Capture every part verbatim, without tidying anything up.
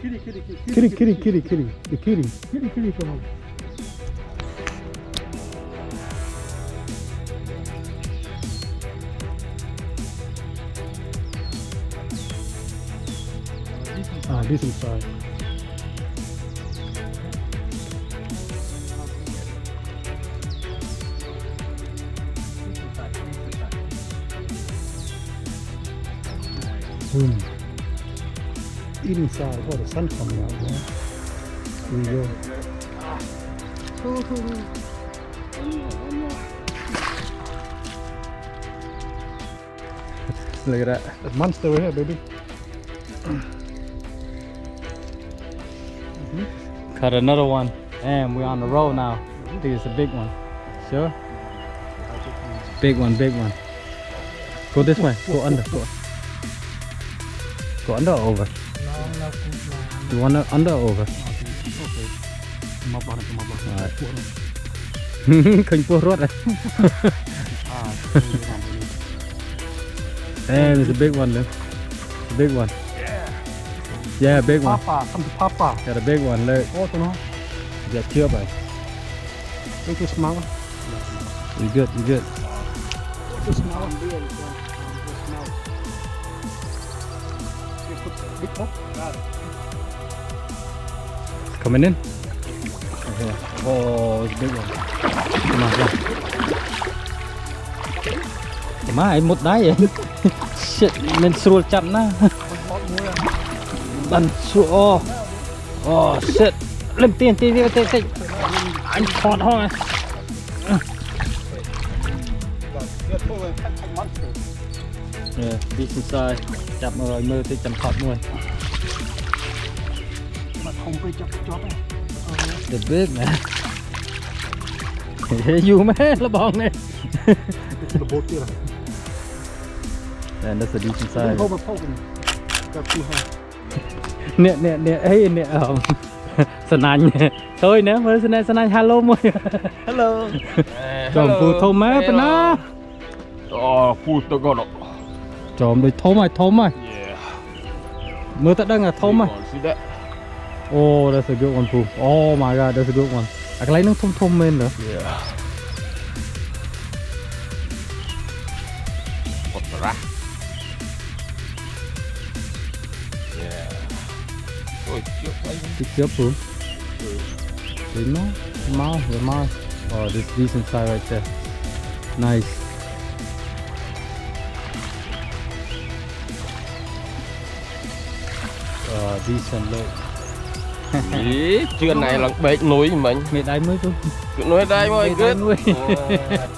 kitty, kitty, kitty, kitty, kitty, kitty, the kitty, kitty, kitty, come on. Ah, this inside. Hmm. Eat inside. Oh, the sun coming out, man. Here we go. Oh, oh, oh. Look at that. That monster over here, baby. Mm-hmm. Cut another one. And we're on the road now. I think it's a big one. Sure? Big one, big one. Go this way. Go under. Go. Go under or over? You want to under or over? Alright. Damn, it's a big one, Liv. It's a big one. Yeah, big one. Papa, come to Papa. Got a big one, look. Oh, no. Yeah, chill, bro. Look, you smell. You good, you good. You smell. Coming in? Okay. Oh, it's a big one. Come on, yeah. Come on, I must die. Shit, men sure chap na. Done so. Oh, oh shit. Let me take, take, take, take. I'm caught, huh? Yeah, beach inside. Chap mà rồi mưa thì chấm cọt luôn. The big man. You man, la bong này. And that's the beach inside. Nè nè nè, ấy nè, sân anh. Thôi nè, mới sân anh sân anh hello môi. Hello. Chồng phù thô má bên đó. Ờ, phù tôi gọi đó. Chồng đi thô mày thô mày. Mưa tận đang là thô mày. Oh, that's a good one, Pooh. Oh my god, that's a good one. I can like no thum thum in there. Yeah. What the rat? Yeah. Oh, it's your Pooh. You know? Mouth, the mouth. Oh, this decent side right there. Nice. Oh, decent look. Ý, chuyện này là bệnh núi mình. Mệt đáy mới thôi. Núi đáy mới good.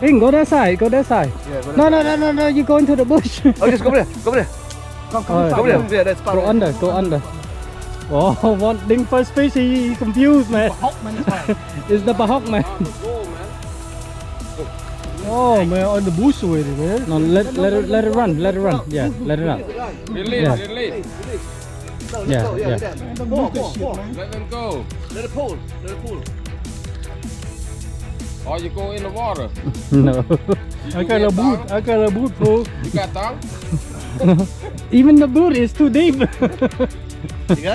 Ing, go that side, go that side. Yeah, go that no, no, no, no, no, you go into the bush. Oh, just go there, go there. Come, come, go there. Go there, that's fine. Go under, go under. Oh, one thing first fish, he, he confused, man. It's the bahok, man. Oh, man, on the bush already, man. No, let, let, it, let it run, let it run. Yeah, let it run. Release, release. Let yeah, go, yeah, yeah. Let them go, go, go. Let them go. Let it pull, let it pull. Or you go in the water. No. I got a boot, I got a boot, bro. You got tongue? No. Even the boot is too deep. You got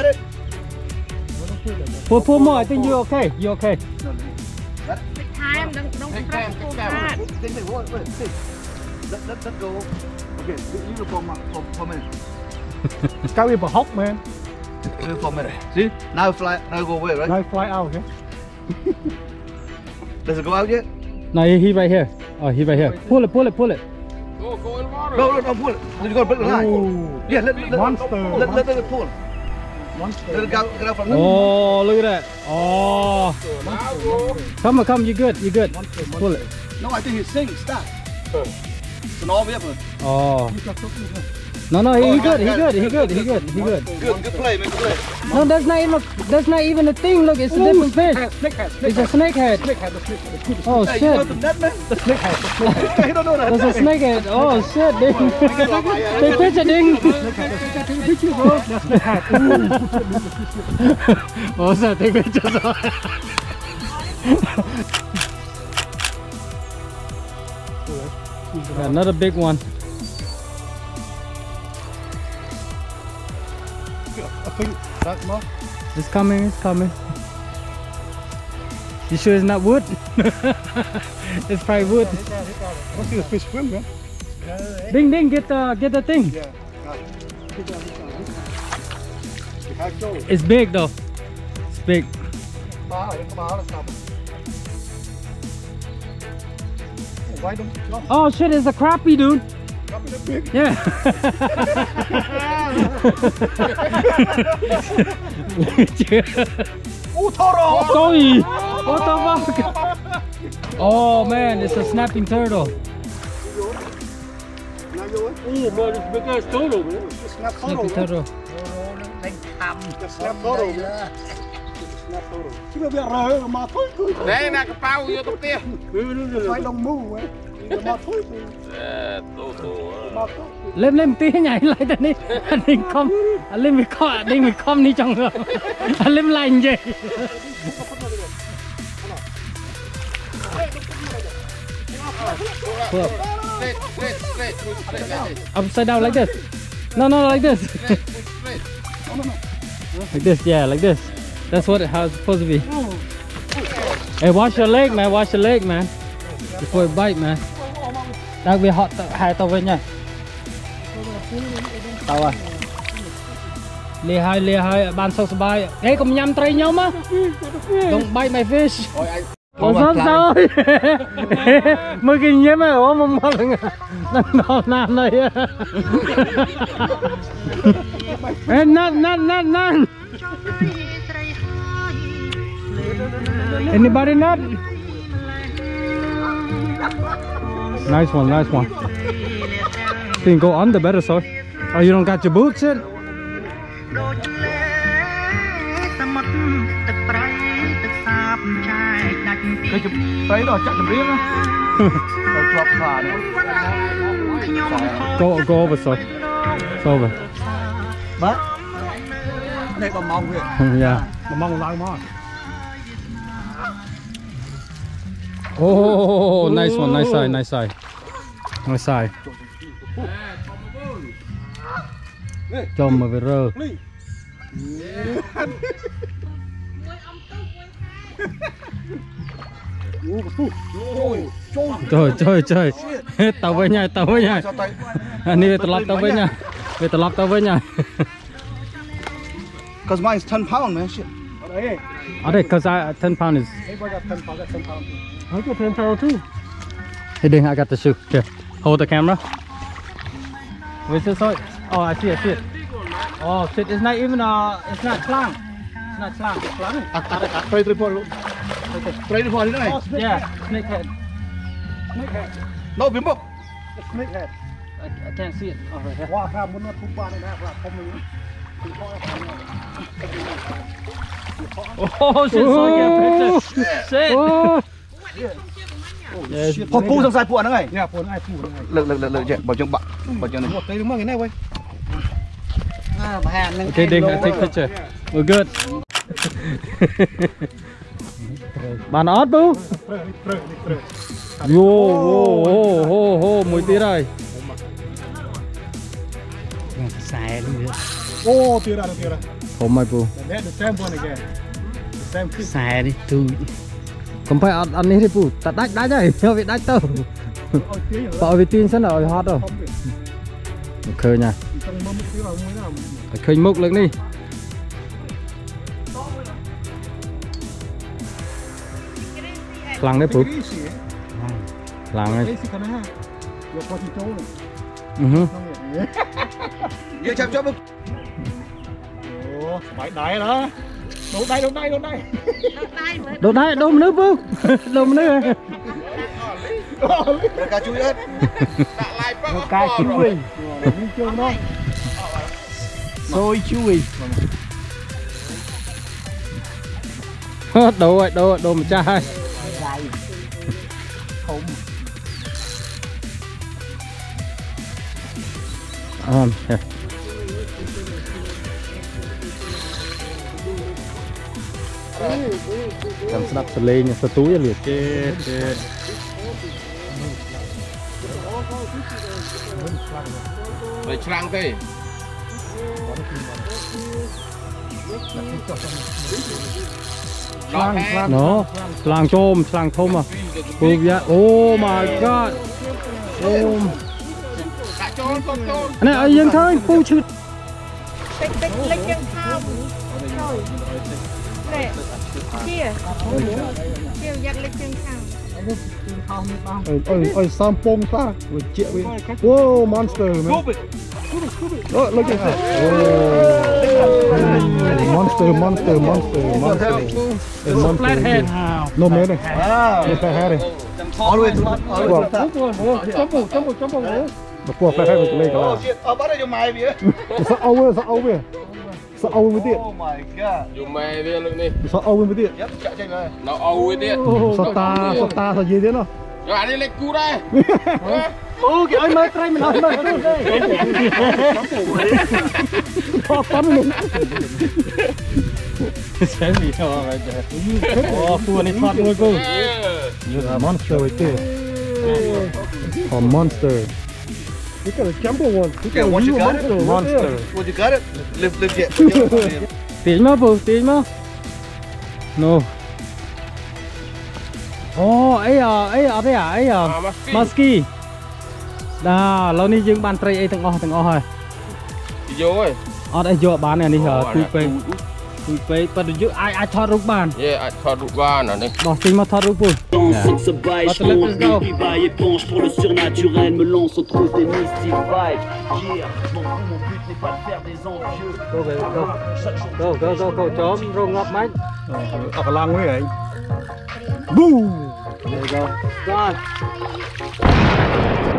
it? Pull, pull more, I think you're okay, you're okay. Take time, don't, don't take time, take time. Take time, wait, wait, take. Let, let, let go. Okay, you go for, for, for a minute. It's got to be a hop, man. For a minute. See? Now fly, now go away, right? Now fly out, okay? Does it go out yet? No, he, he right here. Oh, he right here. Pull it, pull it, pull it. Go, go in water. No, no, no, pull it. You got to break the line. Ooh. Yeah, let, let, monster. Let, let, let it pull. Monster. Let it go, get out from there. Oh, look at that. Oh. Now go. Come on, come, you're good, you're good. Monster, monster. Pull it. No, I think he's sinking. Stop. Huh. It's an all river. Oh. No, no, he, oh, he, good, he good, he good, he good, he good, he good. Good, good play, man, good play. No, that's not even, that's not even a thing. Look, it's ooh, a different fish. Snakehead, snakehead. It's a snakehead. Snakehead, the snakehead. Oh shit! Hey, you know the net, man? The snakehead. You don't know that. That's a snakehead. Oh shit, ding! They fish a ding. Snakehead. Oh shit, they fish a. Another big one. I think That's more. It's coming, it's coming. You sure it's not wood? It's probably wood. I see the fish swim, man. Ding ding, get the, get the thing. Yeah. It's big though. It's big. Oh shit, it's a crappie, dude. Yeah. Oh, Toro! What the fuck? Oh man, it's a snapping turtle. Oh man, it's big ass turtle, man. It's snap snapping turtle. It's snap turtle, man. It's snap turtle. It's snap turtle. Đây là cái bao nhiêu tôm tia. Phải đồng mưu ấy. Lên lên tí nhảy lại đây đi. Anh Linh không, anh Linh bị cọ, anh Linh bị không đi trong rồi. Anh Linh lành gì? Upside down like this. No, no, like this. Like this, yeah, like this. That's what it, how it's supposed to be. Hey, wash your leg, man. Wash your leg, man. Before it bite, man. Đang bị họ hai tàu với nhau. Tàu à? Lê hai, lê hai, bàn sâu sâu bay. Đấy, cùng nhằm trây nhau mà. Don't bite my fish. Ôi sớm rồi. Mới kì nhiễm ấy, ôi mong mong. Đang đỏ nam này. Ê, năn, năn, năn, năn. Anybody nut? Nice one, nice one. You can go under better, sir. Oh, you don't got your boots in? Go, go over, sir. It's over. What? Yeah. Oh, nice one, nice eye, nice eye. Nice eye. Chom over road. Trời, trời, trời. Tao với nhau, tao với nhau. Anh đi tập tao với nhau. Về tập tao với nhau. Cause mine is ten pound, man. Shit. Ở đây, cause I, ten pound is. I got ten pound too. Hey Ding, I got the shoe. Here, hold the camera. Where's this side? Oh, I see it, I see it. Oh shit, it's not even a, it's not clang. It's not clang, it's clang. Try to report. Try to report it, right? Yeah, snakehead. Snakehead. No, Bimbo. It's snakehead. I, I can't see it. Oh, right here. Oh shit, oh, so I get pictures. Shit. Oh. Phô pu trong sai phụa nó này. Nhà phụa nó ai phụa nó này. Lực lực lực lực chạy bỏ trong bạc. Bỏ trong này. Một cây đúng mà cái này quay. À bà Hàn nâng. Okay, Ding, I take picture. We're good. Bàn ớt bú. Yo, ho ho ho ho, mùi tí rồi. Xài luôn kìa. Ô, tí ra rồi, tí ra. Không mày bú. Xài đi, tui. Không phải ăn đi phụ, ta đách đách đấy, cho vị đách tao. Bảo vị tin sẵn ở hot rồi. Khơi nha. Khơi mốc lên đi. Lăng đấy phụ. Lăng đấy. Giờ chạm cho bụng. Ủa, phải đáy đó. Đốt đây, đốt đây, đốt đây. Đốt đây, đốt nước bố. Đốt nước. Đốt cá chui ớt. Đốt cá chui. Xôi chui. Đố rồi, đố rồi, đố một chai. Không. Um, here. Làm sắp sờ lên nhà sờ túi liền chết chết. Lấy trăng thế. Slang, no, slang chom, slang thoma. Oh my god. Oh. Anh này ở yên thôi, phu chư. Bích bích lích yên thao. Nè, kia. Kia giặc lích yên thao. Ôi, ôi, ôi, xăm bông ta. Wow, monster man. Oh, look at that. Monster, monster, monster, monster. It's a flathead. No matter. It's a headache. Always, always. Jump, jump, jump, jump, jump. But for flathead with leg. Oh, shit. Oh, what are you my beer? It's over, it's over. It's over with it. Oh my god. You my beer, look at me. It's over with it. Yep, catch it. No, over with it. Star, star, star, gì thế nó? Rồi anh đi lấy cua đây. Ô kìa ơi mơ trai mình ơi mơ trai nó tắm luôn xem gì không vậy trời ô cua này thoát luôn cô monster right there a monster you got a jumbo one you got what you got it monster what you got it lift lift it tiếng mà bố tiếng mà no. Oh, ấy à, ấy à, đấy à, ấy à, musky. Đà, lâu nay dưng bàn tray ấy từng o, từng o rồi. Vô rồi. Ở đây vô bán này đi hả? Tui pe, tui pe, bắt được dưng ai ai thoát rút bàn. Yeah, ai thoát rút bàn ở đây. Bỏ tiền mà thoát rút bùn. Bắt tui lấy cái đâu? Go về, go, go, go, go, go, chóm, rong ngọc máy. Ở cái lăng ấy anh. Boom! There you go. Done.